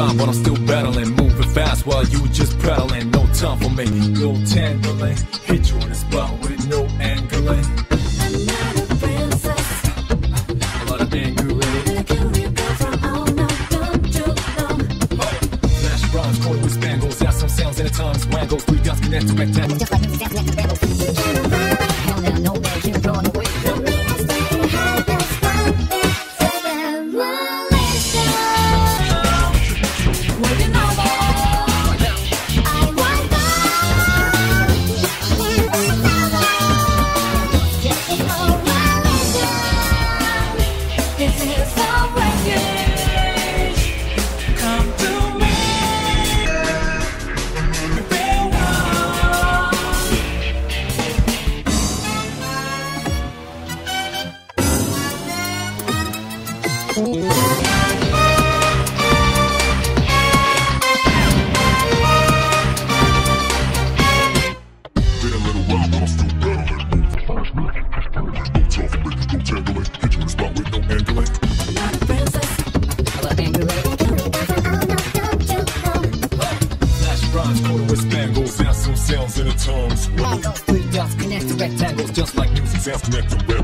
fine, but I'm still battling, moving fast while you just prattling. No time for me, no tangling, hit you in the spot with no angling. I'm not a princess, a lot of anger in it. Like a river from all night, don't you know? Flash rhymes, caught with spangles, out some sounds and at times wangles. Three dots connect to rectangles, just like exactly like the bangles. Hell now, no way you run away. Sounds in the tongues, three dots connect to rectangles, just like music sounds connect to